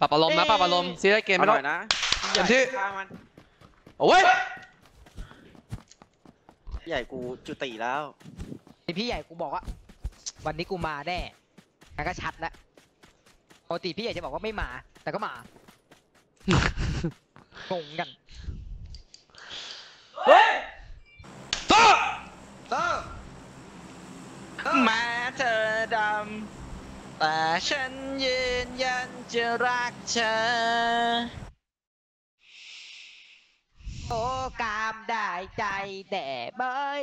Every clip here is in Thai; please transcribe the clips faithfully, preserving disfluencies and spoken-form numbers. ปรับอารมณ์นะปรับอารมณ์ซีได้เกมไม่ต้องนะอย่างที่โอ้ยใหญ่กูจุติแล้วพี่ใหญ่กูบอกว่าวันนี้กูมาแน่มันก็ชัดแล้วปกติพี่ใหญ่จะบอกว่าไม่มาแต่ก็มางงกันเฮ้ยโตโตแม้เธอดำแต่ฉันยืนยันจะรักเธอโอ้กามได้ใจแด่เบย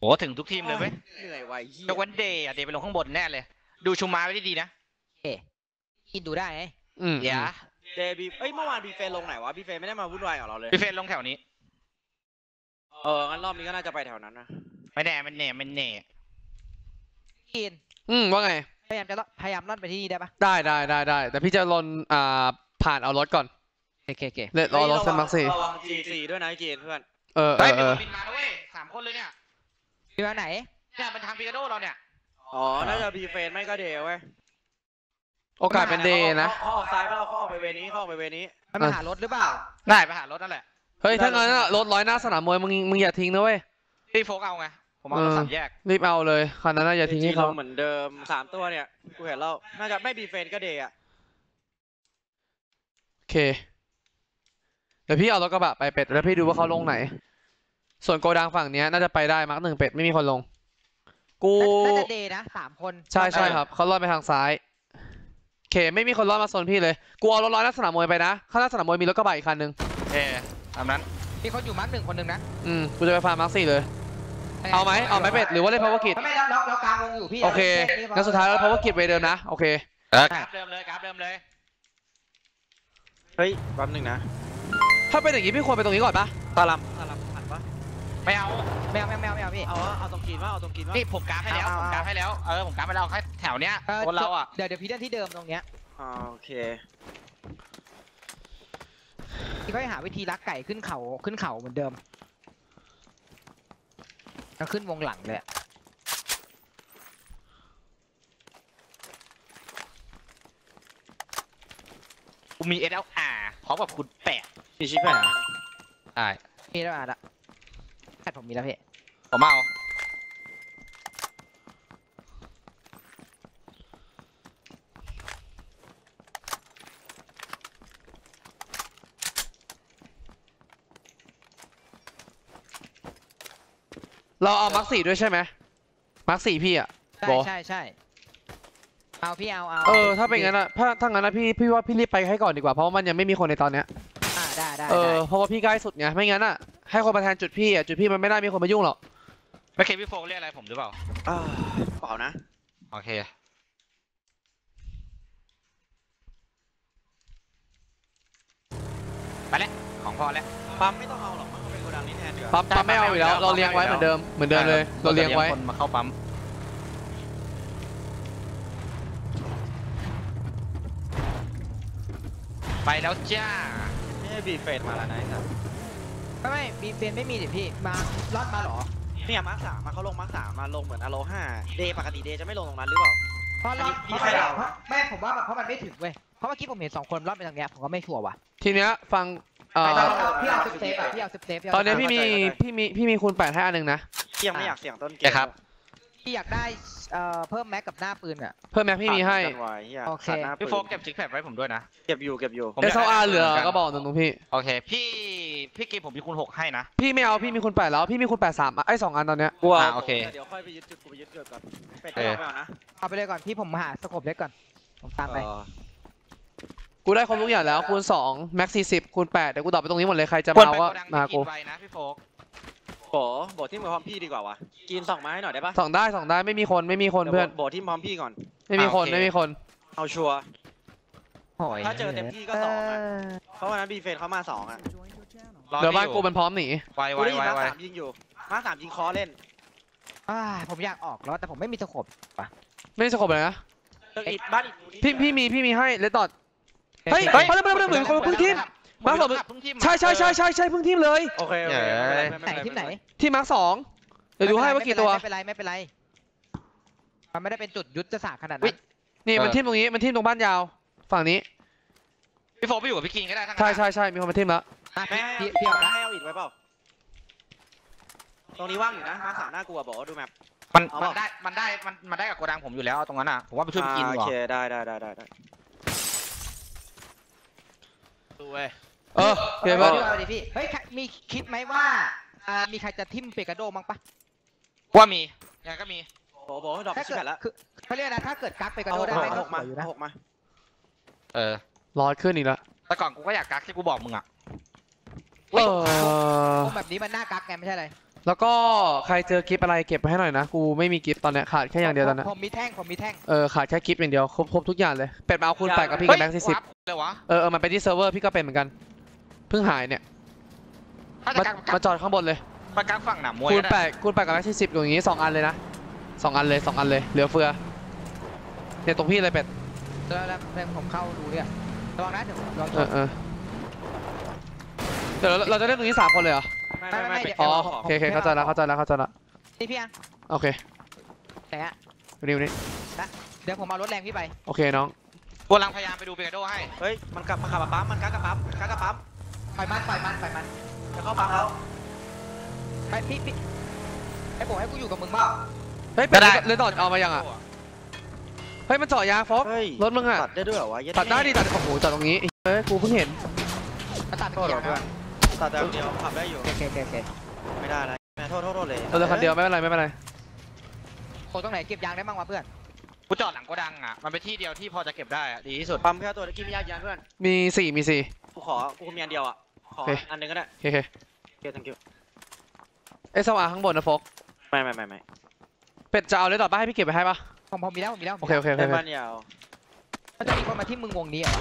โอ้ถึงทุกทีมเลยไหมเหนื่อยไวเดวันเดย์อ่ะเดี๋ยวไปลงข้างบนแน่เลยดูชูมาไว้ดีๆนะเอ๊ะกินดูได้ไหมเดี๋ยวเดบีเอ้ยเมื่อวานบีเฟนลงไหนวะบีเฟนไม่ได้มาวุ่นวายกับเราเลยบีเฟนลงแถวนี้เอองั้นรอบนี้ก็น่าจะไปแถวนั้นนะไม่แน่มันแน่มันแน่กินอืมว่าไงพยายามจะพยายามล่อนไปที่นี่ได้ปะได้ได้ได้ได้แต่พี่จะล่อนอ่าผ่านเอารถก่อนโอเคโอเคเลยรอรถสมัครสี่ระวังจีสี่ด้วยนะจีนเพื่อนเออเออเออบินมาด้วยสามคนเลยเนี่ยบินมาไหนเนี่ยมันทางพิกาโดเราเนี่ยอ๋อน่าจะบีเฟนไม่ก็เดย์เว้ยโอกาสเป็นเดย์นะเขาออกซ้ายไปเราเขาออกไปเวนี้เขาออกไปเวนี้ไปหารถหรือเปล่าได้ไปหารถนั่นแหละเฮ้ยถ้างั้นรถร้อยหน้าสนามมวยมึงมึงอย่าทิ้งนะเว้ยรีบโฟกเอาไงผมเอาสามแยกรีบเอาเลยคันนั้นอย่าทิ้งเขาเหมือนเดิมสามตัวเนี่ยกูเห็นเราน่าจะไม่บีเฟนก็เดย์อะโอเคเดี๋ยวพี่เอารถกระบะไปเป็ดแล้วพี่ดูว่าเขาลงไหนส่วนโกดังฝั่งนี้น่าจะไปได้มาร์คหนึ่งเป็ดไม่มีคนลงกูน่าจะเดย์นะสามคนใช่ใช่ครับเขาลอดไปทางซ้ายโอเคไม่มีคนรอดมาโซนพี่เลยกูเอารถลอยหน้าสนามมวยไปนะข้างหน้าสนามมวยมีรถกระบะอีกคันนึงเออตามนั้นพี่เขาอยู่มาร์คหนึ่งคนนึงนะอืมกูจะไปฟาร์มมาร์คสี่เลยเอาไหมเอาไหมเป็ดหรือว่าเล่นพาวเวอร์กิจไม่ล็อกล็อกกลางวงอยู่พี่โอเคงั้นสุดท้ายเราพาวเวอร์กิจไปเดิมนะโอเคครับเดิมเลยครับเดิมเลยเฮ้ยแป๊บนึงนะถ้าเป็นอย่างนี้พี่ควรไปตรงนี้ก่อนปะตาลัมตาลัมผ่านปะไม่เอาไม่เอาไม่เอาไม่เอาพี่เอาเอาตรงกินว่าเอาตรงกินว่านี่ผมกราฟให้แล้วผมกราฟให้แล้วเออผมกราฟให้เราแค่แถวเนี้ยคนเราอ่ะเดี๋ยวเดี๋ยวพี่เล่นที่เดิมตรงเนี้ยโอเคพี่ก็หาวิธีลักไก่ขึ้นเขาขึ้นเขาเหมือนเดิมแล้วขึ้นวงหลังเลยกูมีเอสเอลอาร์พร้อมกับคุณแปะพี่ชิปแปะใช่มีแล้วอ่ะละแพทผมมีแล้วพี่ผมเอาเราเอามาร์คสี่ด้วยใช่ไหมมาร์คสี่พี่อ่ะใช่ใช่ใช่เอาพี่เอาเอาเออถ้าเป็นงั้นนะถ้าถ้างั้นนะพี่พี่ว่าพี่รีบไปให้ก่อนดีกว่าเพราะว่ามันยังไม่มีคนในตอนเนี้ยอ่าได้ได้เออเพราะว่าพี่ใกล้สุดไงไม่งั้นอ่ะให้คนมาแทนจุดพี่อ่ะจุดพี่มันไม่ได้มีคนมายุ่งหรอกไม่เคยพี่โฟกเรียกอะไรผมหรือเปล่าเปล่านะโอเคไปแล้วของพอแล้วปั๊มไม่ต้องเอาหรอกมันก็เป็นโกดังนี้แทนเดี๋ยวปั๊มปั๊มไม่เอาอยู่แล้วเราเลี้ยงไว้เหมือนเดิมเหมือนเดิมเลยเราเลี้ยงไว้คนมาเข้าปั๊มไปแล้วจ้าไม่บีเฟดมาแล้วนะไม่ไม่บีเฟนไม่มีเดี๋ยวพี่มาล็อตมาหรอเนี่ยมาร์คสามมาเขาลงมาร์คสามมาลงเหมือนอโลห้าเดย์ปกติเดย์จะไม่ลงตรงนั้นหรือเปล่าเพราะล็อตเพราะแม่ผมว่าเพราะมันไม่ถึงเว้ยเพราะเมื่อกี้ผมเห็นสองคนล็อตไปทางเนี้ยผมก็ไม่ชัวร์ว่ะทีเนี้ยฟังพี่เอาสิบเซฟพี่เอาสิบเซฟตอนนี้พี่มีพี่มีพี่มีคูณแปดให้อันนึงนะยังไม่อยากเสี่ยงต้นเกมครับพี่อยากได้เพิ่มแม็กกับหน้าปืนอ่ะเพิ่มแม็กพี่มีให้โอเคพี่โฟกเก็บซิกแพคไว้ผมด้วยนะเก็บอยู่เก็บอยู่เอสอาร์เหลือก็บอกตรงๆพี่โอเคพี่พี่เกมผมมีคูณหกให้นะพี่ไม่เอาพี่มีคูณแปดแล้วพี่มีคูณแปดสามไอ้สองอันตอนเนี้ยว้าวโอเคเดี๋ยวค่อยไปยึดจุดกูไปยึดเกิดก่อนเป็ดเอาไปก่อนนะเอาไปเลยก่อนพี่ผมหาสกปรกเล็กก่อนผมตามไปกูได้ครบทุกอย่างแล้วคูณสองแม็กสี่สิบคูณแปดเดี๋ยวกูตอบไปตรงนี้หมดเลยใครจะมาว่ามากูโอ้โบที่มือพร้อมพี่ดีกว่าวะกินส่องมาให้หน่อยได้ปะส่องได้ส่องได้ไม่มีคนไม่มีคนเพื่อนโบที่พร้อมพี่ก่อนไม่มีคนไม่มีคนเอาชัวร์ถ้าเจอเต็มที่ก็สองนะเพราะวันนั้นบีเฟนเขามาสองอ่ะเดี๋ยวบ้านกูมันพร้อมหนีไวไวไวไวสามยิงอยู่มาสามยิงคอเล่นผมอยากออกแล้วแต่ผมไม่มีสกปรกปะไม่มีสกปรกเลยนะพี่พี่มีพี่มีให้เลตต์เฮ้ยเขาเริ่มเริ่มเหมือนคนพึ่งทีมมาร์คสองใช่ใช่ใช่ใช่ใช่พึ่งทีมเลยโอเคไหนทีมไหนที่มาร์คสองเดี๋ยวดูให้ว่ากี่ตัวไม่เป็นไรไม่เป็นไรมันไม่ได้เป็นจุดยุทธศาสตร์ขนาดนั้นนี่มันทีมตรงนี้มันทีมตรงบ้านยาวฝั่งนี้ พี่โฟไปอยู่กับพี่กินก็ได้ทั้งนั้นใช่ใช่ใช่มีคนมาทิมแล้วแม่พี่พี่เอาให้เอาอิดไว้เปล่าตรงนี้ว่างอยู่นะมาสามหน้ากลัวบอกว่าดูแมพมันมันได้มันได้มันมันได้กับโกดังผมอยู่แล้วตรงนั้นอ่ะผมว่าไปช่วยพี่กินก่อนโอเคได้ได้ได้ได้ดูเว้ยเออเดี๋ยวเอาดิพี่เฮ้ยมีคิดไหมว่ามีใครจะทิมเปกาโดมั้งปะว่ามียังก็มีโบโบดอกชิบแปดแล้วเขาเรียกนะถ้าเกิดกักเปกาโดได้ไหมหกมาหกมาเออร้อยขึ้นอีกแล้วแต่ก่อนกูก็อยากกักที่กูบอกมึงอ่ะเออแบบนี้มันน่ากักไงไม่ใช่อะไรแล้วก็ใครเจอกิฟต์อะไรเก็บไปให้หน่อยนะกูไม่มีกิฟต์ตอนเนี้ยขาดแค่อย่างเดียวตอนนี้ผมมีแท่งผมมีแท่งเออขาดแค่กิฟต์อย่างเดียวครบครบทุกอย่างเลยเป็ดมาเอาคูณแปดกับพี่กับแบงค์สี่สิบเออเออมันไปที่เซิร์ฟเวอร์พี่ก็เป็นเหมือนกันเพิ่งหายเนี่ยมาจอดข้างบนเลยมากักฝั่งหนามวยคูณแปดคูณแปดกับแบงค์สี่สิบอย่างงี้สองอันเลยนะสองอันเลยสองอันเลยเหลือเฟือเนี่ยตรงพี่เลยเป็ดแล้วแล้วผมเข้าดูเนี่ยระวังนะเดี๋ยวเราจอดเดี๋ยวเราจะเล่นตรงนี้สามคนเลยเหรอไม่ไม่ไม่อ๋อโอเคเข้าใจแล้วเข้าใจแล้วเข้าใจแล้วนี่พี่อังโอเคแต่นี่นี่เดี๋ยวผมเอารถแรงพี่ไปโอเคน้องกำลังพยายามไปดูเบเกโดให้เฮ้ยมันกลับมาขับปั๊มมันกักกับปั๊มกักกับปั๊มปล่อยมันปล่อยมันปล่อยมันจะเข้าปั๊มแล้วไปพี่พี่ให้ผมให้กูอยู่กับมึงบ้างเฮ้ยไปเลยต่อเอามายังอ่ะเฮ้ยมันเจาะยางฟอกรถมึงอ่ะตัดได้ด้วยเหรอวะตัดได้ดิตัดโอ้โหตัดตรงนี้เฮ้ยกูเพิ่งเห็นตัดเกี่ยวกันตัดเดียวขับได้อยู่โอเคโอเคไม่ได้นะแม่โทษโทษเลยเออคันเดียวไม่เป็นไรไม่เป็นไรโคตรตรงไหนเก็บยางได้บ้างวะเพื่อนกูจอดหลังโกดังอ่ะมันเป็นที่เดียวที่พอจะเก็บได้ดีที่สุดปั๊มแค่ตัวกินมียางเพื่อนมีสี่มีสี่กูขอกูมีอันเดียวอ่ะขออันนึงก็ได้โอเคโอเค thank you ไอ้สว่างข้างบนนะฟอกไม่ไม่ไม่ไม่เป็ดจะเอาเลยต่อไปให้พี่เก็บไปให้ปะผมผมมีแล้วผมมีแล้วโอเคโอเคเป็นบ้านยาวมันจะมีคนมาที่มึงวงนี้อ่ะ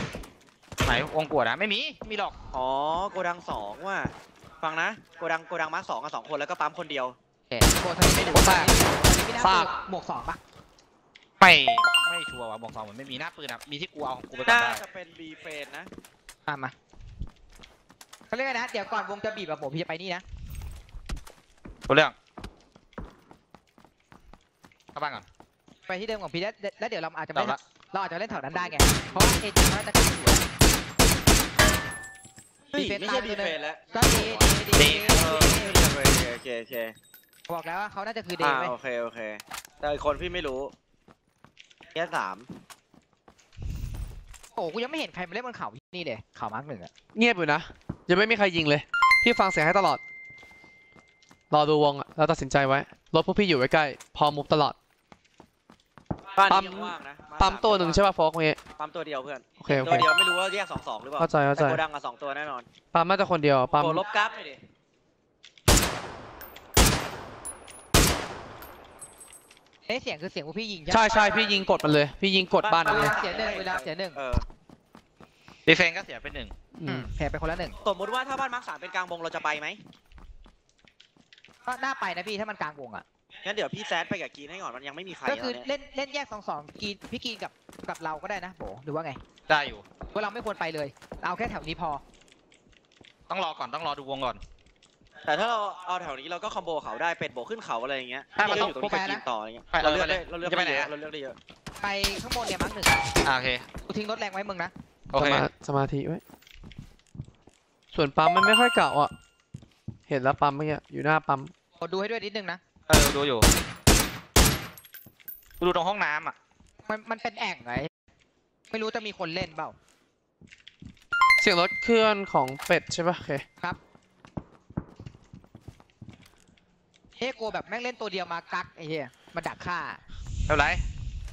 ไหนวงกวดนะไม่มีมีหรอกอ๋อโกดังสองว่ะฟังนะโกดังโกดังมาสองกับสองคนแล้วก็ปั๊มคนเดียวเอ๊ะโกดังไม่ได้บอกว่าสามหมวกสองปะไปไม่ชัวร์ว่ะหมวกสองมันไม่มีหน้าปืนนะมีที่กูเอาของกูไปก่อนได้น่าจะเป็นบีเฟนนะตามมาเขาเรียกนะเดี๋ยวก่อนวงจะบีบแบบผมพี่จะไปนี่นะตัวเรื่องเข้าบ้านก่อนไปที่เดิมของพี่แล้วเดี๋ยวเราอาจจะไม่เราอาจจะเล่นแถวนั้นได้ไงเพราะเอจิเขาจะขึ้นสวยดีเฟนต์ดีเฟนต์แล้วดีดีโอเคโอเคบอกแล้วว่าเขาน่าจะคือเดย์ไหมโอเคโอเคแต่คนพี่ไม่รู้แค่สามโอ้กูยังไม่เห็นใครมาเล่นบนเขานี่เลยเขามาร์กหนึ่งอะเงียบอยู่นะยังไม่มีใครยิงเลยพี่ฟังเสียงให้ตลอดรอดูวงอะแล้วตัดสินใจไว้รถพวกพี่อยู่ไว้ใกล้พอมุฟตลอดปั๊มปั๊มตัวหนึ่งใช่ป่ะฟอกเมย์ปั๊มตัวเดียวเพื่อนตัวเดียวไม่รู้ว่าแยกสองสองหรือเปล่าเข้าใจเข้าใจโกดังกับสองตัวแน่นอนปั๊มน่าจะคนเดียวปั๊มลบกราฟเลยดิเอ๊ะเสียงคือเสียงพี่ยิงใช่ใช่พี่ยิงกดมันเลยพี่ยิงกดบ้านมันเลยเสียหนึ่งเวลาเสียหนึ่งดีเฟนก็เสียเป็นหนึ่งแพ้ไปคนละหนึ่งสมมติว่าถ้าบ้านมาร์คสามเป็นกลางวงเราจะไปไหมก็น่าไปนะพี่ถ้ามันกลางวงอ่ะงั้นเดี๋ยวพี่แซดไปกับกีนให้ก่อนมันยังไม่มีใครก็คือเล่นเล่นแยกสองสองกีนพี่กีนกับกับเราก็ได้นะโบหรือว่าไงได้อยู่เพราะเราไม่ควรไปเลยเอาแค่แถวนี้พอต้องรอก่อนต้องรอดูวงก่อนแต่ถ้าเราเอาแถวนี้เราก็คอมโบเขาได้เป็ดโบขึ้นเขาอะไรอย่างเงี้ยถ้ามันต้องอยู่ตรงนี้ไปกินต่ออะไรเงี้ยเราเลือกได้เราเลือกได้เยอะเราเลือกได้เยอะไปข้างบนเนี่ยมั้งหนึ่งโอเคกูทิ้งรถแรงไว้มึงนะโอเคสมาธิไว้ส่วนปั๊มมันไม่ค่อยเก่าอ่ะเห็นแล้วปั๊มเมื่อกี้อยู่หน้าปั๊มขอดูให้ด้วยนิดนึงนะเออดูอยู่ดูตรงห้องน้ำอ่ะมันมันเป็นแอ่งไงไม่รู้จะมีคนเล่นเปล่าเสียงรถเคลื่อนของเป็ดใช่ป่ะโอเคครับเฮ้โกแบบแม่งเล่นตัวเดียวมากักไอ้เหี้ยมาดักฆ่าเท่าไหร่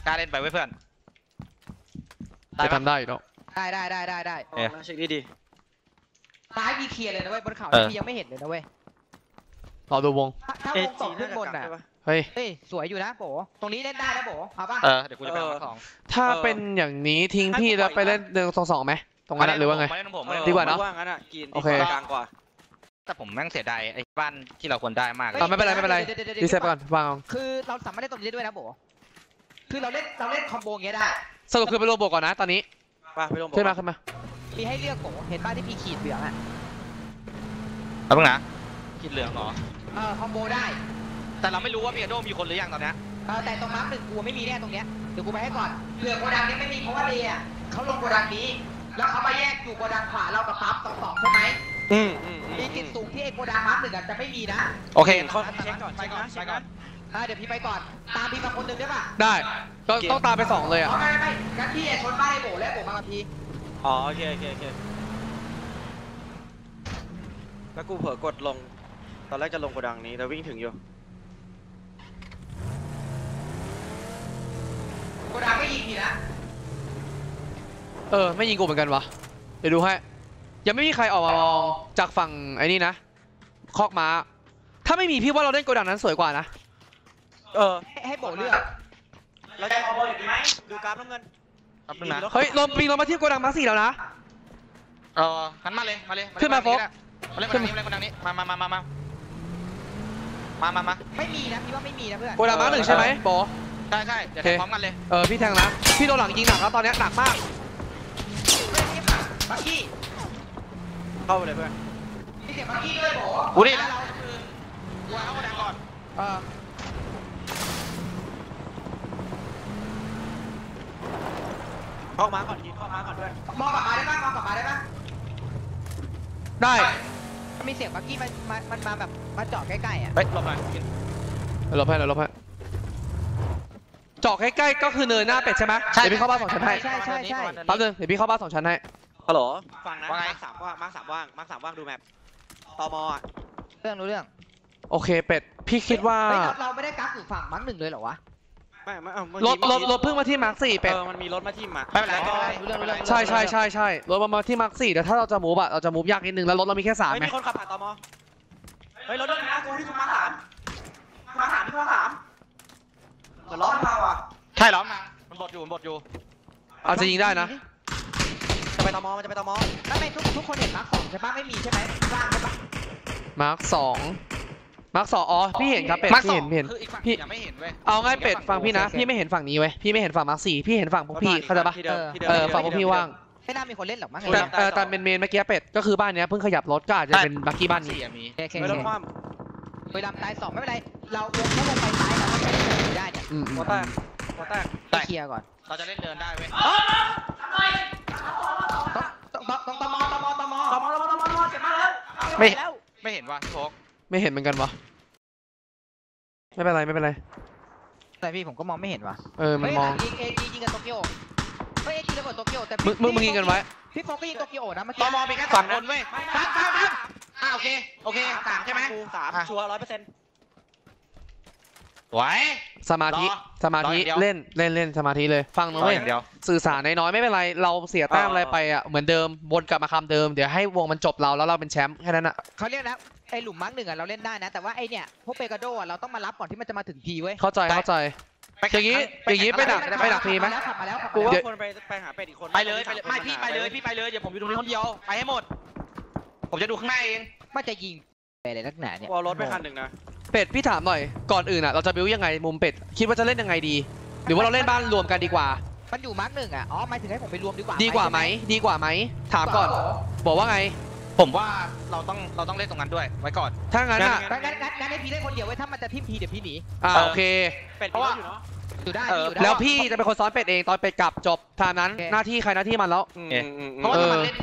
กล้าเล่นไปไว้เพื่อนจะทำได้หรอได้ได้ได้ได้ได้เออเช็คดีดีตายมีเคลียร์เลยนะเว้ยบนเขาที่ยังไม่เห็นเลยนะเว้ยรอดูวงถ้าวงตกขึ้นบนอ่ะเฮ้ยสวยอยู่นะโบตรงนี้เล่นได้แล้วโบเอาป่ะเออเดี๋ยวกูจะไปสองถ้าเป็นอย่างนี้ทิ้งพี่แล้วไปเล่นหนึ่งสองสองไหมตรงนั้นหรือว่าไงดีกว่าเนาะโอเคแต่ผมแม่งเสียดายไอ้บ้านที่เราควรได้มากเลยไม่เป็นไรไม่เป็นไรดีเซฟก่อนวางคือเราสามารถเล่นตรงนี้ได้ด้วยนะโบคือเราเล่นเราเล่นคอมโบอย่างเงี้ยได้สรุปคือไปโรโบก่อนนะตอนนี้ไปโรโบขึ้นมาขึ้นมามีให้เลือกโบเห็นบ้านที่พี่ขีดเหลืองอ่ะเอาเพิ่งนะขีดเหลืองเหรอเออคอมโบได้แต่เราไม่รู้ว่าเปียโดมีคนหรือยังตอนนี้เออแต่ตรงมาร์คหนึ่งกูไม่มีแน่ตรงเนี้ยเดี๋ยวกูไปให้ก่อนเผื่อโกดังนี้ไม่มีเพราะว่าเดียเขาลงโกดังนี้แล้วเขามาแยก อยู่โกดังขวาเรากับปั๊บสองสองใช่ไหมอืมมีกลิ่นสูงที่เอกโกดังปั๊บหนึ่งอาจจะไม่มีนะโอเคเขาเช็คก่อนไปก่อนไปก่อนเดี๋ยวพี่ไปก่อนตามพี่มาคนหนึ่งได้ป่ะได้ต้องตามไปสองเลยอ่ะไม่ไม่กันพี่ชนบ้านไอ้โบแล้วโบมากับพี่อ๋อโอเคโอเคโอเคแล้วกูเผลอกดลงตอนแรกจะลงโกดังนี้แต่วิ่งถึงอยู่โกดังไม่ยิงพี่นะเออไม่ยิงกูเหมือนกันวะเดี๋ยวดูให้ยังไม่มีใครออกมามองจากฝั่งไอ้นี่นะคอกม้าถ้าไม่มีพี่ว่าเราเล่นโกดังนั้นสวยกว่านะเออให้บอกเลือกเราจะเอาบอลอยู่ไหมดูกราฟน้ำเงินเฮ้ยลมปีลมมาที่โกดังมาสี่แล้วนะเออหันมาเลยมาเลยขึ้นมาโฟกมาเล่นโกดังนี้มาเล่นโกดังนี้มามามามามามามาไม่มีนะพี่ว่าไม่มีนะเพื่อนโกดังมาหนึ่งใช่ไหมโบใช่ใช่เดี๋ยวพร้อมกันเลยเออพี่แทงนะพี่โดนหลังยิงหนักแล้วตอนนี้หนักมากบักกี้เข้าไปเลยเพื่อนพี่เสียบักกี้เลยโบกูนี่นะกูเอาโกดังก่อนเออข้อม้าก่อนยิงข้อม้าก่อนด้วยมองกลับมาได้ไหมมองกลับมาได้ไหมได้มีเสียงบักกี้มันมันมาแบบมาเจาะใกล้ๆอ่ะเฮ้ยหลบหน่อยหลบให้หลบให้เจาะใกล้ๆก็คือเนินหน้าเป็ดใช่ไหมเดี๋ยวพี่เข้าบ้านสองชั้นให้ใช่ใช่ใช่แป๊บนึงเดี๋ยวพี่เข้าบ้านสองชั้นให้ฮัลโหลฟังนะมาสามว่างมาสามว่างมาสามว่างดูแมพตมอ่ะเรื่องรู้เรื่องโอเคเป็ดพี่คิดว่าเราไม่ได้กักอยู่ฝั่งมังหนึ่งเลยเหรอวะรถรถรถเพิ่งมาที่มาร์คสี่เป็ดมันมีรถมาที่มาร์คใช่ใช่ใช่ใช่รถมาที่มาร์คสี่แต่ถ้าเราจะมูฟอะเราจะมูฟยากนิดนึงแล้วรถเรามีแค่สามไหมมีคนขับผ่านตมเฮ้ยรถรถนะกูที่มาสามมาสามที่มาสามเหมือนล้อมเราอะใช่ล้อมมันบดอยู่มันบดอยู่อาจจะยิงได้นะจะไปตมมันจะไปตมแล้วเป็นทุกทุกคนเห็นมาร์คสองใช่ปะไม่มีใช่ไหมว่างใช่ปะมาร์คสองมาร์คสองอ๋อพี่เห็นครับเป็ดพี่เห็นเห็นพี่ไม่เห็นเว้ยเอาง่ายเป็ดฟังพี่นะพี่ไม่เห็นฝั่งนี้เว้ยพี่ไม่เห็นฝั่งมาร์คสี่พี่เห็นฝั่งพวกพี่เข้าใจปะเออฝั่งพวกพี่ว่างไม่น่ามีคนเล่นหรอกมั้งแต่แต่ตามเมนเมนเมื่อกี้เป็ดก็คือบ้านเนี้ยเพิ่งขยับรถก็อาจจะเป็นบักกี้บ้านนี้ไม่ต้องคว่ำไปดำตายสองไม่เป็นไรเราลงแล้วลงไปซ้ายเราไม่ได้เนี่ยโคต้าโคต้าไปเคลียร์ก่อนเราจะเล่นเดินได้เว้ยต้องต้องต้องตมตมตมตมตมตมตมเจ็บมากเลยไม่ไม่เห็นวะโฟกไม่เห็นเหมือนกันวะไม่เป็นไรไม่เป็นไรแต่พี่ผมก็มองไม่เห็นวะเออมันมองยิงเอจียิงกับโตเกียวเฮ้ยเอจีระเบิดโตเกียวแต่มึงมึงยิงกันไว้พี่โฟก็ยิงโตเกียวนะเมื่อกี้ตมเป็นแค่สามคนเว้ยสามสามสามอ่าโอเคโอเคสามใช่ไหมสามชัวร์ร้อยเปอร์เซ็นต์ไหวสมาธิสมาธิเล่นเล่นเล่นสมาธิเลยฟังน้อยสื่อสารน้อยไม่เป็นไรเราเสียแต้มอะไรไปอ่ะเหมือนเดิมวนกลับมาคำเดิมเดี๋ยวให้วงมันจบเราแล้วเราเป็นแชมป์แค่นั้นอ่ะเขาเรียกแล้วไอหลุมมาร์กหนึ่งอ่ะเราเล่นได้นะแต่ว่าไอเนี่ยพวกเปกาโดอ่ะเราต้องมารับก่อนที่มันจะมาถึงทีเว้ยเข้าใจเข้าใจอย่างนี้อย่างนี้ไปดักไปดักทีไหมกูว่าคนไปไปหาเป็ดอีกคนไปเลยไปเลยไม่พี่ไปเลยพี่ไปเลยเดี๋ยวผมอยู่ตรงนี้คนเดียวไปให้หมดผมจะดูข้างหน้าเองว่าจะยิงไปอะไรนักหนาเนี่ยเอารถไปคันหนึ่งนะเป็ดพี่ถามหน่อยก่อนอื่นอ่ะเราจะบิวยังไงมุมเป็ดคิดว่าจะเล่นยังไงดีหรือว่าเราเล่นบ้านรวมกันดีกว่ามันอยู่มาร์กหนึ่งอ่ะอ๋อหมายถึงให้ผมไปรวมดีกว่าดีกว่าไหมดีกว่าไหมถามก่อนบอกว่าไงผมว่าเราต้องเราต้องเล่นตรงนั้นด้วยไว้ก่อนถ้างั้นอ่ะงั้นงั้นงั้นให้พี่เล่นคนเดียวไว้ถ้ามันจะทิมพีเดี๋ยวพี่หนีอ่าโอเคเป็ดเพราะว่าอยู่ได้แล้วพี่จะเป็นคนซ้อนเป็ดเองตอนเป็ดกลับจบทางนั้นหน้าที่ใครหน้าที่มันแล้วเพราะว่า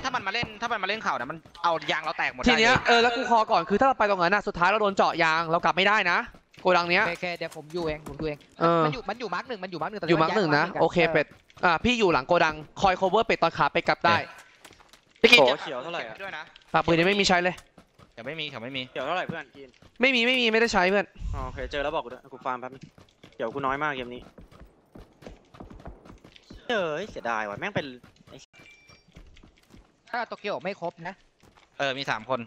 ถ้ามันเล่นถ้ามันมาเล่นถ้ามันมาเล่นเข่าเนี่ยมันเอายางเราแตกหมดทีเนี้ยเออแล้วกูคอก่อนคือถ้าเราไปตรงนั้นน่ะสุดท้ายเราโดนเจาะยางเรากลับไม่ได้นะโกดังเนี้ยโอเคเดี๋ยวผมอยู่เองผมอยู่เองมันอยู่มันอยู่มาร์กหนึ่งมันอยู่มาร์กหนึ่งอยู่มาร์กหนึ่งนะโอเคเป็ดอ่าพี่อยู่หลังโกดังคอย cover เป็ดตอนขาไปกลับได้โอ้เขียวเท่าไหร่ด้วยนะปากปืนยังไม่มีใช้เลยเดี๋ยวไม่มีเดี๋ยวไม่มีเขียวเท่าไหร่เพื่อนกินไม่มีไม่มีไม่ได้ใช้เพื่อนโอเคเจอแล้วบอกกูด้วยกูฟาร์มแป๊บนึงเดี๋ยวกูน้อยมากเกมนี้เฮ้ยเสียดายว่ะแม่งเป็นถ้าโตเกียวไม่ครบนะเออมีสามคน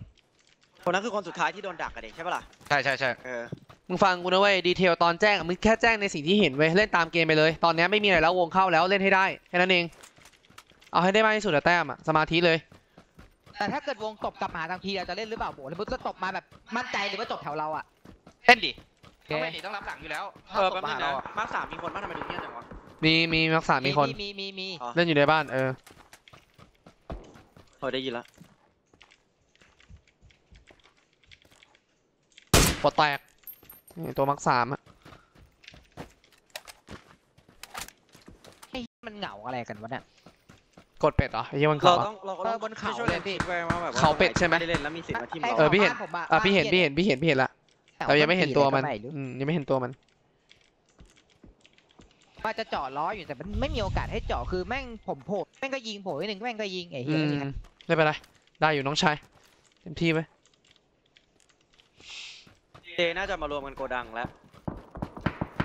คนนั้นคือคนสุดท้ายที่โดนดักอะเด็กใช่ปะล่ะใช่ใช่ใช่เออมึงฟังกูนะเว้ยดีเทลตอนแจ้งมึงแค่แจ้งในสิ่งที่เห็นเว้ยเล่นตามเกมไปเลยตอนนี้ไม่มีอะไรแล้ววงเข้าแล้วเล่นให้ได้แค่นั้นเองเอาให้ได้มากที่สุดอะแต้มอะสมาธิเลยแต่ถ้าเกิดวงตบกลับมาทางทีเราจะเล่นหรือเปล่าโบแล้วมึงก็ตบมาแบบมั่นใจหรือว่าตบแถวเราอะเล่นดิต้องเล่นดิต้องรับหลังอยู่แล้วเออมาเรามาสามมีคนมาทำไมดูเงี้ยจังวะมีมีมาสามมีคนมีมีมีเล่นอยู่ในบ้านเออเออได้ยินละปลดแตกตัวมาสามอะมันเหงาอะไรกันวะเนี่ยโก กดเป็ดเหรอไอ้เหี้ยมันเขาเราต้องบนเขาเลยพี่เขาเป็ดใช่ไหมเออพี่เห็นอ่ะพี่เห็นพี่เห็นพี่เห็นพี่เห็นละเรายังไม่เห็นตัวมันยังไม่เห็นตัวมันว่าจะเจาะล้ออยู่แต่มันไม่มีโอกาสให้เจาะคือแม่งผมโผล่แม่งก็ยิงโผล่หนึ่งแม่งก็ยิงไอ้เหี้ยไม่เป็นไรได้อยู่น้องชายเต็มที่ไหมเจน่าจะมารวมกันโกดังแล้ว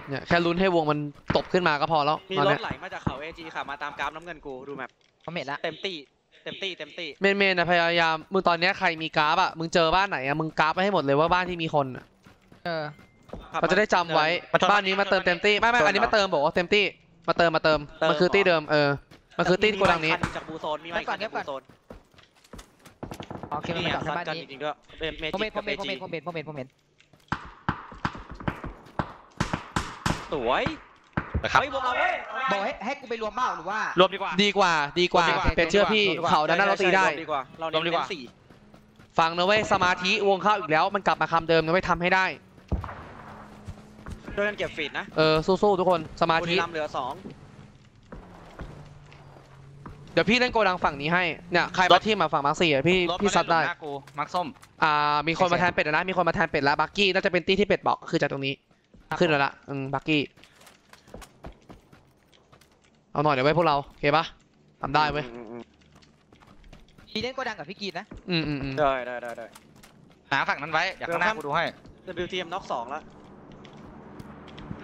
เนี่ยแค่ลุ้นให้วงมันตบขึ้นมาก็พอแล้วมีรถไหลมาจากเขาเอจีค่ะมาตามกราฟน้ำเงินกูดูแมพเขาเม็ดละเต็มตีเต็มตีเต็มตีเมนเมนนะพยายามมึงตอนนี้ใครมีกราฟอ่ะมึงเจอบ้านไหนอ่ะมึงกราฟไปให้หมดเลยว่าบ้านที่มีคนเออเราจะได้จำไว้บ้านนี้มาเติมเต็มตีไม่ไม่อันนี้มาเติมบอกว่าเต็มตีมาเติมมาเติมมันคือตีเดิมเออมันคือตีโกดังนี้จากบูโซนมีไหมก่อนบูโซนโอเคมาจากบ้านนี้จริงๆด้วยเมจิกกับเอจีสวยนะครับบอกให้ให้กูไปรวมเบ้าหรือว่ารวมดีกว่าดีกว่าดีกว่าเป็นเชื่อพี่เขาด้านหน้าเราตีได้เรารวมดีกว่าฟังนะเว้ยสมาธิวงเข้าอีกแล้วมันกลับมาคำเดิมนะเว้ยทำให้ได้โดยการเก็บฟีดนะเออสู้ๆทุกคนสมาธิเหลือสองเดี๋ยวพี่เล่นโกดังฝั่งนี้ให้เนี่ยใครมาที่มาฝั่งมาร์คสี่พี่พี่ซัดได้มาร์คส้มอ่ามีคนมาแทนเป็ดนะมีคนมาแทนเป็ดแล้วบักกี้น่าจะเป็นตี้ที่เป็ดบอกคือจากตรงนี้ขึ้นแล้วละอืมบักกี้เอาหน่อยเดี๋ยวไว้พวกเราโอเคปะทำได้เว้ยพี่เล่นโกดังกับพี่กีดนะอืมอืมได้ได้ได้หาฝั่งนั้นไว้อยากข้างหน้ากูดูให้ ดับเบิลยู ที เอ็ม น็อกสองแล้ว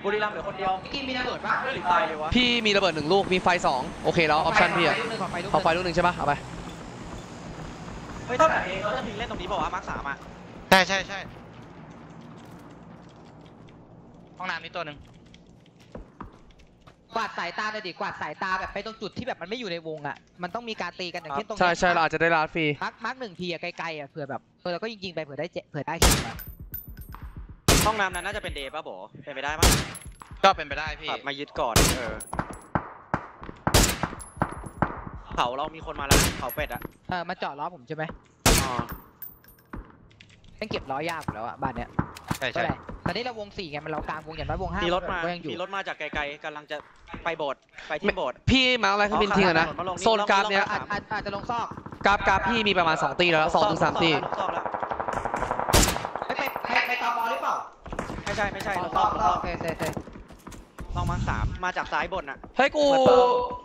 บุรีรัมย์เหลือคนเดียวพี่มีระเบิดบ้างหรือตายเลยวะพี่มีระเบิดหนึ่งลูกมีไฟสองโอเคแล้วออปชั่นพี่อะเอาไฟลูกหนึ่งใช่ปะเอาไปเฮ้ยเท่าไหร่เองเราจะทิ้งเล่นตรงนี้บอกว่ามาร์คสามอะใช่ใช่ใช่ห้องน้ำนี่ตัวหนึ่งกวาดสายตาเลยดิกวาดสายตาแบบไปตรงจุดที่แบบมันไม่อยู่ในวงอ่ะมันต้องมีการตีกันอย่างเช่นตรงนี้ใช่ใช่เราอาจจะได้ลาฟรีมาร์คมาร์คหนึ่งทีอะไกลๆอะเผื่อแบบเออเราก็ยิงๆไปเผื่อได้เผื่อได้ห้องน้ำนั้นน่าจะเป็นเดย์ป่ะโบเป็นไปได้มั้ยก็เป็นไปได้พี่มายึดก่อนเออเขาเรามีคนมาแล้วเขาเป็ดอ่ะเออมาจอดล้อผมใช่ไหมอ๋อต้องเก็บล้อยากแล้วอ่ะบ้านเนี้ยใช่ใช่ตอนนี้เราวงสี่ไงมันเรากลางวงอย่างน้อยวงห้ามีรถมามีรถมาจากไกลๆกำลังจะไปโบดไปที่โบดพี่มาอะไรเขาบินทิ้งนะโซนกราฟเนี้ยอาจจะลงซอกกราฟกราฟพี่มีประมาณสองตีแล้วสองถึงสามตีไปตอมอหรือเปล่าไม่ใช่ไม่ใช่เราตอมเราเตะเตะเตะลองมาสามมาจากซ้ายบนอ่ะเฮ้ยกู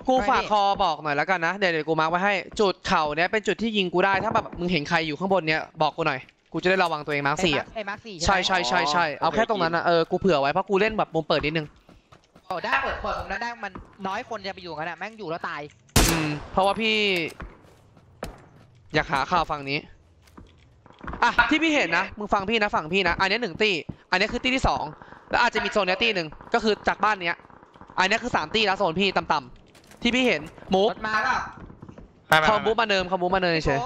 กูฝากคอบอกหน่อยแล้วกันนะเดี๋ยวกูมาร์คไว้ให้จุดเข่าเนี้ยเป็นจุดที่ยิงกูได้ถ้าแบบมึงเห็นใครอยู่ข้างบนเนี้ยบอกกูหน่อยกูจะได้ระวังตัวเองมาร์คสี่อ่ะใช่ใช่ใช่ใช่เอาแค่ตรงนั้นนะเออกูเผื่อไว้เพราะกูเล่นแบบมุมเปิดนิดนึงโอ้ได้เปิดเปิดตรงนั้นได้มันน้อยคนจะไปอยู่กันอ่ะแม่งอยู่แล้วตายอืมเพราะว่าพี่อยากหาข่าวฝั่งนี้อ่ะที่พี่เห็นนะมึงฟังพี่นะฝั่งพี่นะอันนี้หนึ่งตีอันนี้คือตีที่สองแล้วอาจจะมีโซนนี้ตีหนึ่งก็คือจากบ้านเนี้ยอันนี้คือสามตีแล้วโซนพี่ต่ำๆที่พี่เห็นมูฟมาก็คอมบูมาเนิมคอมบูมาเนิมเฉย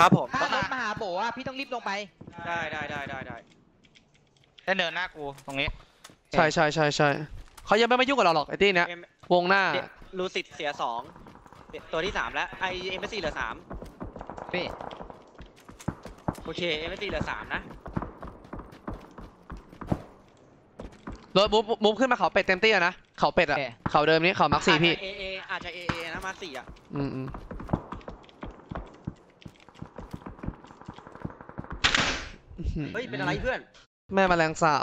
ครับผมถ้ารถมาหาโบว่าพี่ต้องรีบลงไปได้ได้ได้ได้ได้ได้เนินหน้ากูตรงนี้ใช่ใช่ใช่ใช่เขายังไม่มายุ่งกับเราหรอกไอ้ตีเนี้ยวงหน้าลูซิดเสียสองตัวที่สามแล้วไอเอ็มเอสซีเหลือสามพี่โอเคเอเมตีเหลือสามนะรถบุ๊บบุ๊บขึ้นมาเขาเป็ดเต็มตี้นะเขาเป็ดอ่ะเขาเดิมนี้เขามาร์คสี่พี่เอเออาจจะเอเอนะมาร์คสี่อ่ะอืมเฮ้ยเป็นอะไรเพื่อนแม่แมลงสา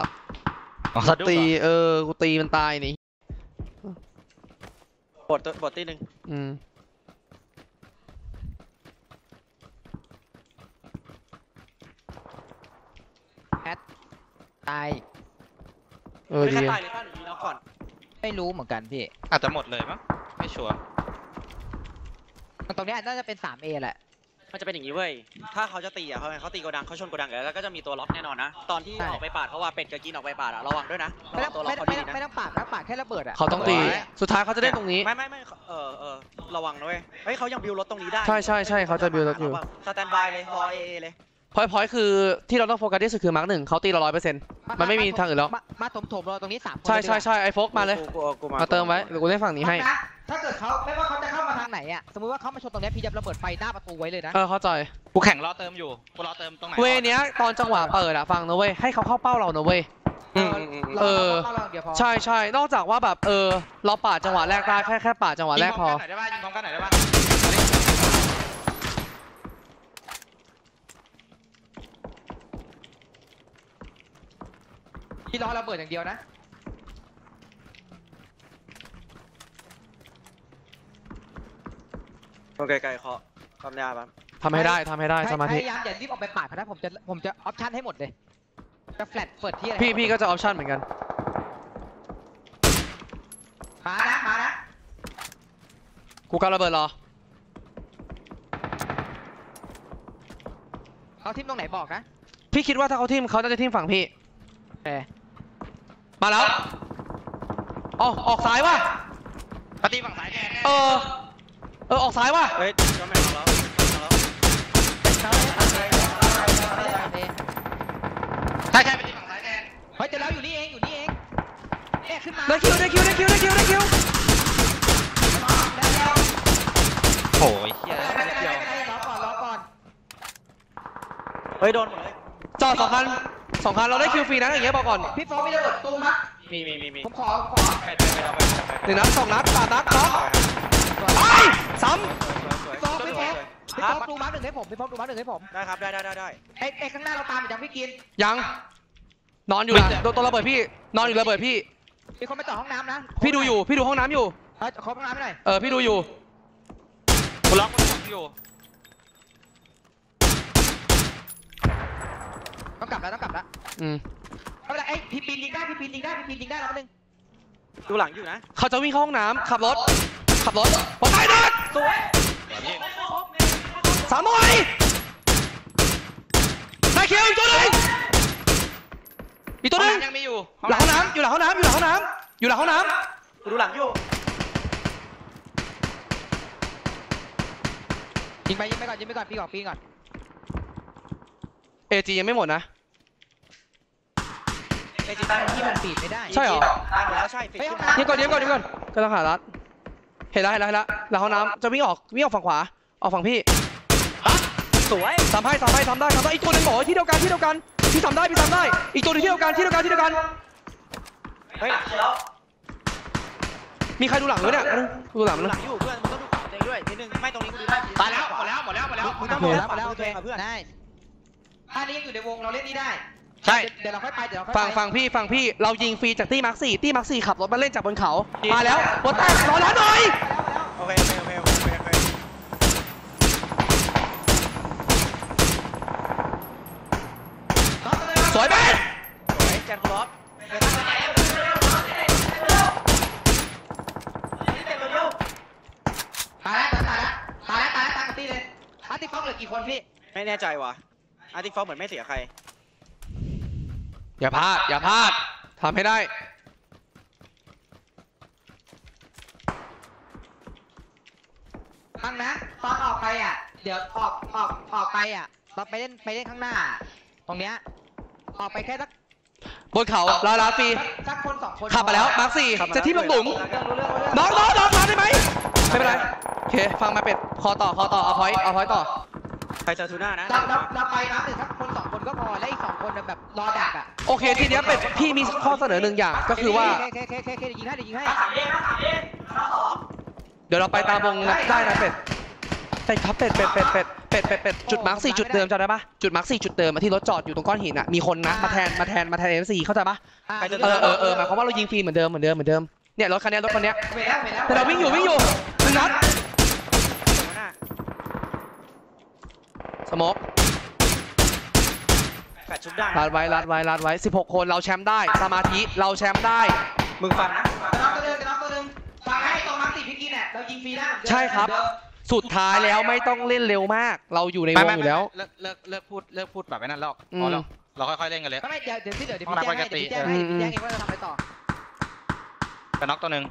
บตีเออกูตีมันตายนี่บทบทตีหนึ่งอืมตายเออดีไม่รู้เหมือนกันพี่อาจจะหมดเลยมั้งไม่ชัวร์ตรงนี้น่าจะเป็น สาม เอ แหละมันจะเป็นอย่างนี้เว้ยถ้าเขาจะตีอ่ะเขาเขาตีโกดังเขาชนโกดังแล้วก็จะมีตัวล็อกแน่นอนนะตอนที่ออกไปปาดเขาว่าเป็ดกระกินออกไปปาดอ่ะระวังด้วยนะไม่ต้องไม่ต้องไม่ต้องปาดนะปาดแค่ระเบิดอ่ะเขาต้องตีสุดท้ายเขาจะได้ตรงนี้ไม่ไม่ไม่เออเออระวังด้วยเฮ้ยเขายังบิวรถตรงนี้ได้ใช่ใช่ใช่เขาจะบิวรถอยู่สแตนบายเลยรอเอเอเลยพอยๆคือที่เราต้องโฟกัสที่สุดคือมาร์กหนึ่งเขาตีเราร้อยเปอร์เซ็นต์มันไม่มีทางอื่นแล้วมาถมๆเราตรงนี้สามใช่ใช่ใช่ไอโฟกมาเลยมาเติมไว้เดี๋ยวกูได้ฝั่งนี้ให้ถ้าเกิดเขาไม่ว่าเขาจะเข้ามาทางไหนอ่ะสมมติว่าเขามาชนตรงนี้พี่จะระเบิดไฟหน้าประตูไว้เลยนะเออเข้าใจกูแข่งรอเติมอยู่กูรอเติมตรงไหนเว้ยเนี้ยตอนจังหวะเปิดอะฟังนะเว้ยให้เขาเข้าเป้าเรานะเว้ยเออใช่ใช่นอกจากว่าแบบเออเราปาดจังหวะแรกได้แค่แค่ปาดจังหวะแรกพอยิงพร้อมกันไหนได้บ้างยิงพร้อมกันไหนได้บ้าง ที่รอเราเปิดอย่างเดียวนะต้องไกลๆเคาะทำยาบ้างทำให้ได้ทำให้ได้สมาธิพยายามอย่ารีบออกไปปาดเพราะถ้าผมจะผมจะออปชั่นให้หมดเลยจะแฟลตเปิดที่อะไรพี่พี่ก็จะออปชั่นเหมือนกันมานะมานะกูกำลังระเบิดรอเขาทิมตรงไหนบอกนะพี่คิดว่าถ้าเขาทิมเขาจะทิมฝั่งพี่แต่มาแล้วอ๋อออกซ้ายว่ะปฏิฝั่งซ้ายแน่เออเออออกซ้ายว่ะเฮ้ยก็ไม่ออกแล้วใช่ใช่ไปที่ฝั่งซ้ายแทนเฮ้ยเจอแล้วอยู่นี่เองอยู่นี่เองเอ๊ะขึ้นมาได้คิวได้คิวได้คิวได้คิวได้คิวโอ้ยเฮียได้คิวรอก่อนรอก่อนเฮ้ยโดนหมดเลยจอดสองคันสองคันเราได้คิวฟรีนะอย่างเงี้ยบอกก่อนพี่ฟอสไม่ได้กดตุ้มนะมีมีมีผมขอขอหนึ่งนัดสองนัดสามนัดต่อไปซ้ำซ้อมไม่พอพี่พบดูมาร์คหนึ่งให้ผมพี่พบดูมาร์คหนึ่งให้ผมได้ครับได้ได้ได้ไอ้ไอ้ข้างหน้าเราตามยังพี่กินยังนอนอยู่นะโดนตัวระเบิดพี่นอนอยู่ระเบิดพี่มีคนไปต่อห้องน้ำนะพี่ดูอยู่พี่ดูห้องน้ำอยู่เฮ้ยขอห้องน้ำหน่อยเออพี่ดูอยู่ล็อกอยู่ต้องกลับแล้วต้องกลับแล้วอืมไม่เป็นไรไอ้พี่ปีนยิงได้พี่ปีนยิงได้พี่ปีนยิงได้แล้วนึงดูหลังอยู่นะเขาจะวิ่งเข้าห้องน้ำขับรถขับรถปล่อยนัดสวยสามหน่อยได้คิวอีกตัวหนึ่งอีกตัวหนึ่งยังมีอยู่หลังห้องน้ำอยู่หลังห้องน้ำอยู่หลังห้องน้ำอยู่หลังห้องน้ำดูหลังอยู่ยิงไปยิงไปก่อนยิงไปก่อนปีก่อนปีก่อนเอจียังไม่หมดนะเอจีตายที่มันปิดไม่ได้ใช่หรอตายหมดแล้วใช่ปิดยิงก่อนยิงก่อนยิงก่อนก็ต้องหารัดเห็นแล้วเห็นแล้วเห็นแล้วหลังห้องน้ำจะวิ่งออกวิ่งออกฝั่งขวาออกฝั่งพี่สวยทำให้ทำให้ทำได้ทำได้อีกตัวนึงบอกที่เดียวกันที่เดียวกันที่ทำได้พี่ทำได้อีกตัวนึงที่เดียวกันที่เดียวกันที่เดียวกันเฮ้ยมีใครดูหลังด้วยเนี่ยดูหลังหลังอยู่เพื่อนมึงต้องดูตัวเองด้วยนิดนึงไม่ตรงนี้กูดูได้ตายแล้วหมดแล้วหมดแล้วหมดแล้วมึงต้องหมดแล้วหมดแล้วโอเคเพื่อนได้ถ้านี้อยู่ในวงเราเล่นนี่ได้ใช่เดี๋ยวเราค่อยไปเดี๋ยวฟังฟังพี่ฟังพี่เรายิงฟรีจากตี้มาร์คสี่ตี้มาร์คสี่ขับรถมาเล่นจากบนเขามาแล้วหัวแตกรอแล้วหน่อยโอเคโอเคโอเคสวยไหมสวยแจ็คล็อตตายแล้วตายแล้วตายแล้วตายแล้วตายกับตี้เลยอาร์ติฟ็อกเหลือกี่คนพี่ไม่แน่ใจว่ะอาร์ติฟ็อกเหมือนไม่เสียใครอย่าพลาดอย่าพลาดทำให้ได้ฟังนะตอนออกไปอ่ะเดี๋ยวออกออกออกไปอ่ะเราไปเล่นไปเล่นข้างหน้าตรงเนี้ยออกไปแค่สักบนเขาลาลาฟีสักคนสองคนขับมาแล้วมาร์คสี่จะทิ้งลงหลุมน้องน้องน้องมาได้ไหมไม่เป็นไรโอเคฟังมาเป็ดคอต่อคอต่อเอาพอยต์เอาพอยต์ต่อไปซาทูน่านะเราเราเราไปนะหนึ่งสักคนสองคนก็พอและอีกสองคนแบบรอดักอ่ะโอเคทีเนี้ยเป็ดพี่มีข้อเสนอหนึ่งอย่างก็คือว่าเดี๋ยวยิงให้เดี๋ยวยิงให้เดี๋ยวเราไปตามวงได้นะเป็ดเป็ดครับเป็ดเป็ดเป็ดเป็ดเป็ดเป็ดเป็ดจุดมาร์คสี่จุดเดิมจำได้ปะจุดมาร์คสี่จุดเดิมที่รถจอดอยู่ตรงก้อนหินอ่ะมีคนนะมาแทนมาแทนมาแทนเอ็มซีเข้าใจปะเออเออเออหมายความว่าเรายิงฟรีเหมือนเดิมเหมือนเดิมเหมือนเดิมเนี่ยรถคันนี้รถคันนี้แต่เราวิ่งอยู่วิ่งอยู่หนึ่งนัดสมอกรัดไว้รัดไว้รัดไว้สิบหกคนเราแชมป์ได้สมาธิเราแชมป์ได้มึงฟังนะน้องตัวเดิมน้องตัวเดิมฟังให้ตรงมาร์คสี่พี่กินเนี่ยเรายิงฟรีได้ใช่ครับสุดท้ายแล้วไม่ต้องเล่นเร็วมากเราอยู่ในวงอยู่แล้วเลิกเลิกเลิกพูดเลิกพูดแบบนั้นหรอกเราค่อยๆเล่นกันเลยไม่เดี๋ยวเดี๋ยวเดี๋ยวเดี๋ยวพี่แจ้งให้พี่แจ้งให้พี่แจ้งเองว่าจะทำอะไรต่อแต่น็อกตัวหนึ่ง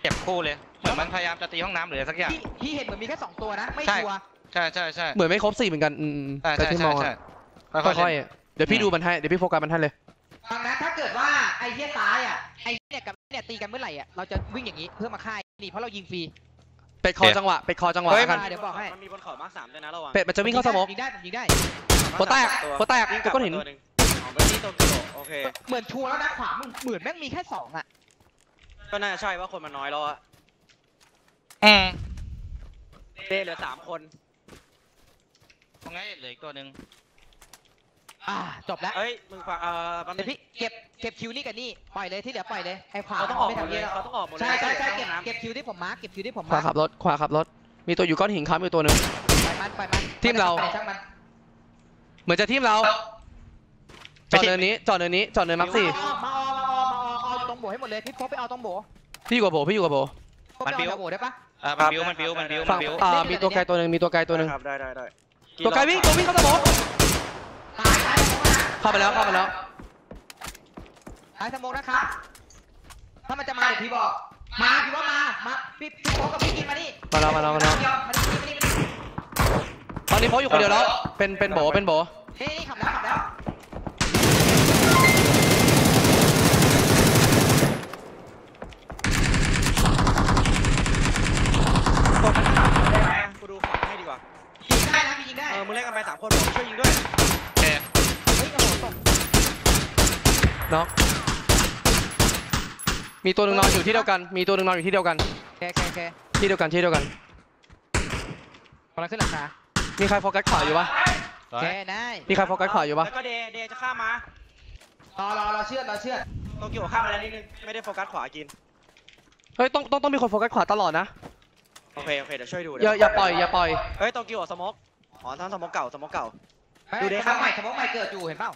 เก็บคู่เลยเหมือนมันพยายามจะตีห้องน้ำหรือสักอย่างพี่เห็นเหมือนมีแค่สองตัวนะไม่ชัวร์ใช่ใช่ใช่เหมือนไม่ครบสี่เหมือนกันแต่ที่มองค่อยๆเดี๋ยวพี่ดูมันให้เดี๋ยวพี่โฟกัสมันให้เลยฟังนะถ้าเกิดว่าไอ้เหี้ยตายอ่ะไอ้เนี่ยกับเนี่ยตีกันเมื่อไหร่อ่ะเราจะวิ่งอย่างนี้เพื่อมาฆ่านี่เพราะเรายิงฟรีเป็ดคอจังหวะเป็ดคอจังหวะกันเดี๋ยวบอกให้มันมีบนเขามาสามด้วยนะระวังเป็ดมันจะวิ่งเข้าสมองยิงได้ยิงได้หัวแตกหัวแตกก็เห็นเหมือนชัวร์แล้วนะขวามันเหมือนแม่งมีแค่สองอ่ะก็น่าใช่ว่าคนมันน้อยแล้วอ่ะเออเหลือสามคนตรงนี้เหลืออีกตัวหนึ่ง อ่าจบแล้วเอ้ยมึงฟังเออเดี๋ยวพี่เก็บเก็บคิวนี่กับนี่ปล่อยเลยที่เหลือปล่อยเลยให้ขวาต้องออกไม่ทำเยอะเราต้องออกหมดเลยใช่ใช่เก็บเก็บคิวที่ผมมาร์กเก็บคิวที่ผมมาร์กขวาขับรถขวาขับรถมีตัวอยู่ก้อนหินค้ำอยู่ตัวนึงปล่อยมันปล่อยมันทีมเราเหมือนจะทีมเราจอดเนินนี้จอดเนินนี้จอดเนินมักซี่มาออมาออมาออเอาตรงโบให้หมดเลยพี่พกไปเอาตรงโบพี่อยู่กับโบพี่อยู่กับโบมันบิวโบได้ปะมันบิวมันบิวมันบิวมันบิวมีตัวไกลตัวนึงมีตัวไกลตัวนึงได้ได้ได้ตัวไกลวิ่งตัววิ่งเข้าตะโบเข้าไปแล้วเข้าไปแล้วไอ้สมองนะครับถ้ามันจะมาเดี๋ยวพี่บอกมาพี่ว่ามามาพี่พี่โพกับพี่กินมาดิมาแล้วมาแล้วมาแล้วตอนนี้โพอยู่คนเดียวแล้วเป็นเป็นโบเป็นโบเฮ้ยขับแล้วขับแล้วได้ไหมกูดูของให้ดีกว่ายิงได้นะยิงได้เออมึงเล่นกันไปสามคนช่วยยิงด้วยน้องมีตัวหนึ่งนอนอยู่ที่เดียวกันมีตัวหนึ่งนอนอยู่ที่เดียวกันแกแกแกที่เดียวกันที่เดียวกันกำลังขึ้นหลังคามีใครโฟกัสขวาอยู่ปะแกได้มีใครโฟกัสขวาอยู่ปะแล้วก็เดเดจะข้ามมารอรอรอเชื่อรอเชื่อโตเกียวข้ามมาแล้วนิดนึงไม่ได้โฟกัสขวากินเฮ้ยต้องต้องต้องมีคนโฟกัสขวาตลอดนะโอเคโอเคเดี๋ยวช่วยดูอย่าอย่าปล่อยอย่าปล่อยเฮ้ยโตเกียวสมอกอ๋อทั้งสมอกเก่าสมอกเก่าดูเดข้ามใหม่สมอกใหม่เกิดอยู่เห็นเปล่า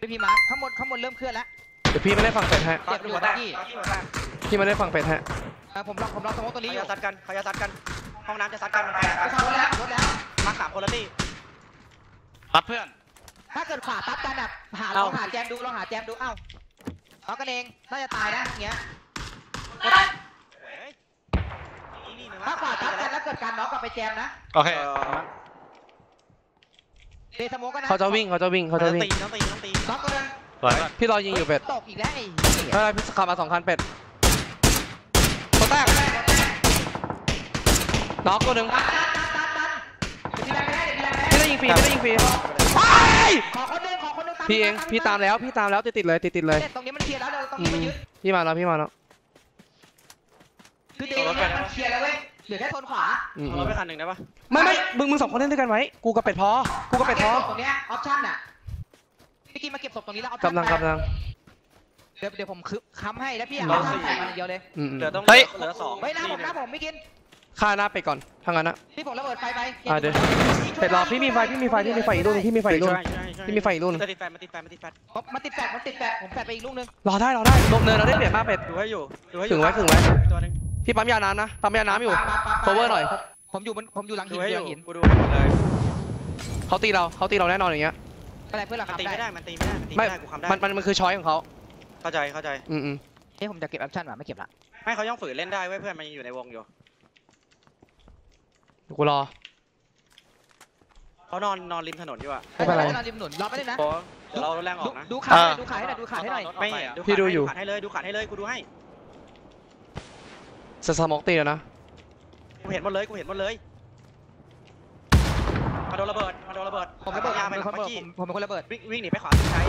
พี่พี่มาร์คข้างบนข้างบนเริ่มเคลื่อนแล้วเดี๋ยวพี่ไม่ได้ฟังเป็ดฮะเก็บอยู่ตะกี้พี่ไม่ได้ฟังเป็ดฮะผมล็อกผมล็อกสมองตัวนี้อยู่ซัดกันเขาจะซัดกันห้องน้ำจะซัดกันมันไปแล้วรถแล้วรถแล้วมาสามคนแล้วนี่ตัดเพื่อนถ้าเกิดขวาตัดกันแบบหาลองหาแจมดูลองหาแจมดูเอ้าล็อกกันเองน่าจะตายนะอย่างเงี้ยถ้าขวาตัดกันแล้วเกิดการล็อกกลับไปแจมนะโอเคเขาจะวิ่งเขาจะวิ่งเขาจะวิ่งพี่รอยิงอยู่เป็ดอะไรพี่ขับมาสองคันเป็ดโคตรแตกน็อกตัวหนึ่งไม่ได้ยิงฟรีไม่ได้ยิงฟรีพี่เองพี่ตามแล้วพี่ตามแล้วติดติดเลยติดติดเลยตรงนี้มันเคลียร์แล้วตรงนี้มันยึดพี่มาแล้วพี่มาแล้วคือเดี๋ยวมันเคลียร์แล้วเว้ยเดี๋ยวแค่โซนขวาเราไปคันหนึ่งได้ปะไม่ไม่มึงมึงสองคนเล่นด้วยกันไว้กูกับเป็ดพอกูกับเป็ดพอตรงนี้ออปชั่นอ่ะพี่กินมาเก็บศพตรงนี้แล้วเอากำลังกำลังเดี๋ยวเดี๋ยวผมค้ำให้แล้วพี่เอาใส่มาเดียวเลยเดี๋ยวต้องเฮ้ยเหลือสองเฮ้ยน้าผมน้าผมไม่กินฆ่าหน้าเป็ดก่อนทางนั้นนะพี่ผมระเบิดไฟไปเดี๋ยวเป็ดรอพี่มีไฟพี่มีไฟพี่มีไฟอีกลูกนึงพี่มีไฟอีกลูกพี่มีไฟอีกลูกนึงมาติดแปดมาติดแปดมาติดแปดมาติดแปดมาติดแปดผมแปดไปอีกลูกนึงรอได้รอได้ลบเนินเราได้เปลี่ยนมาเป็ดถึงไว้ถึงไว้พี่ปั๊มยาน้ำนะปั๊มยาน้ำอยู่โคเวอร์หน่อยผมอยู่ผมอยู่หลังหินหลังหินกูดูเลยเขาตีเราเขาตีเราแน่นอนอย่างเงี้ยอะไรเพื่อนเราตีไม่ได้มันตีไม่ได้มันมันมันคือช้อยของเขาเข้าใจเข้าใจอืมอืมเฮ้ยผมจะเก็บแอปชั่นว่ะไม่เก็บละไม่เขาย่องฝืนเล่นได้เว้ยเพื่อนมันยังอยู่ในวงอยู่กูรอเขานอนนอนริมถนนอยู่อะไม่เป็นไรนอนริมถนนรอไม่ได้นะเราแรงออกนะดูขาดูขาให้หน่อยดูขาให้หน่อยไม่พี่ดูอยู่ดูขาให้เลยดูขาให้เลยกูดูให้สมองตีแล้วนะกูเห็นหมดเลยกูเห็นหมดเลยมาโดนระเบิดมาโดนระเบิดผมระเบิดยาไปผมผมเป็นคนระเบิดวิ่งวิ่งหนีไปขวาใช้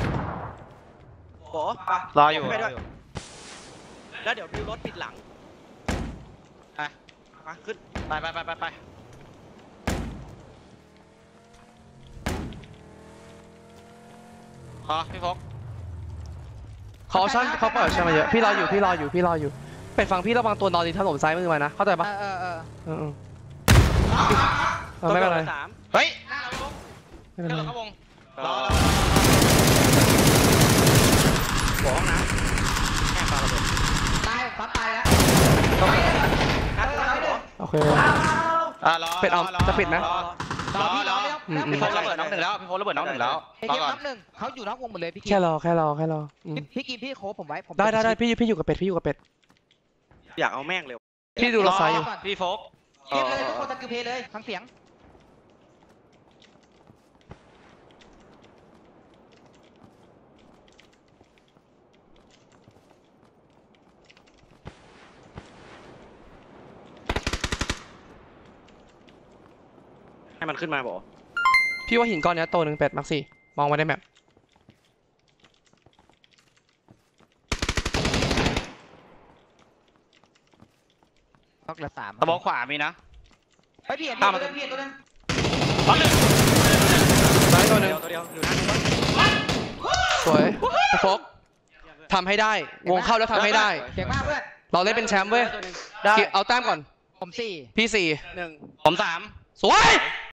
โอ้ปะรออยู่แล้วเดี๋ยวดิวรถปิดหลังไปมาขึ้นไปไปไปไปอ๋อพี่ฟกขอชั้นเขาเปิดใช่ไหมเยอะพี่รออยู่พี่รออยู่พี่รออยู่เป็ดฟังพี่ระวังตัวนอนดินถล่มซ้ายมือมานะเข้าใจปะเออเออเออไม่เป็นไรเฮ้ยไม่เป็นไรรอรอบอกนะแค่ปลาระเบิดตายปั๊บตายแล้วโอเคเป็ดออมจะปิดนะรอพี่รอพี่โพลระเบิดน้องหนึ่งแล้วพี่โพลระเบิดน้องหนึ่งแล้วเก็บน้ำหนึ่งเขาอยู่นอกวงหมดเลยพี่แค่รอแค่รอแค่รอพี่กินพี่โคผมไว้ผมได้ได้ได้พี่พี่อยู่กับเป็ดพี่อยู่กับเป็ดอยากเอาแม่งเร็วพี่ดูรถไฟอยู่พี่โฟกเก็บเลยทุกคนตะกือเพลเลยฟังเสียงให้มันขึ้นมาบอกพี่ว่าหินก้อนนี้โตหนึ่งแปดมักสี่มองไว้ได้แมปตะบอขวามีนะไปเปลี่ยนตัวนึงเปลี่ยนตัวนึงตัวหนึ่งตัวเดียวตัวเดียวอยู่นั่น สวยโฟกทำให้ได้วงเข้าแล้วทำให้ได้เก่งมากเพื่อนเราเล่นเป็นแชมป์เว้ยเอาแต้มก่อนผมสี่พี่สี่หนึ่งผมสามสวย